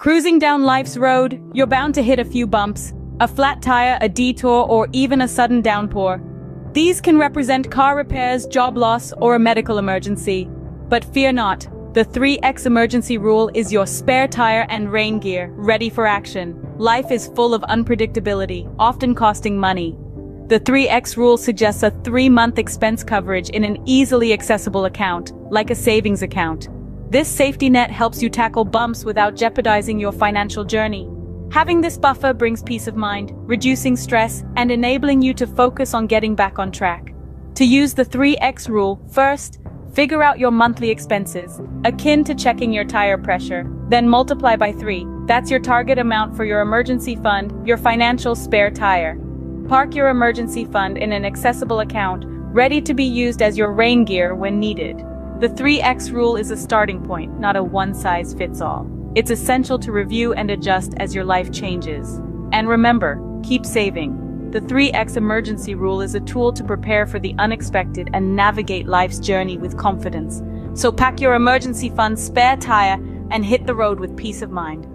Cruising down life's road, you're bound to hit a few bumps, a flat tire, a detour, or even a sudden downpour. These can represent car repairs, job loss, or a medical emergency. But fear not, the 3X emergency rule is your spare tire and rain gear, ready for action. Life is full of unpredictability, often costing money. The 3X rule suggests a 3-month expense coverage in an easily accessible account, like a savings account. This safety net helps you tackle bumps without jeopardizing your financial journey. Having this buffer brings peace of mind, reducing stress, and enabling you to focus on getting back on track. To use the 3X rule, first, figure out your monthly expenses, akin to checking your tire pressure, then multiply by 3. That's your target amount for your emergency fund, your financial spare tire. Park your emergency fund in an accessible account, ready to be used as your rain gear when needed. The 3X rule is a starting point, not a one-size-fits-all. It's essential to review and adjust as your life changes. And remember, keep saving. The 3X emergency rule is a tool to prepare for the unexpected and navigate life's journey with confidence. So pack your emergency fund, spare tire, and hit the road with peace of mind.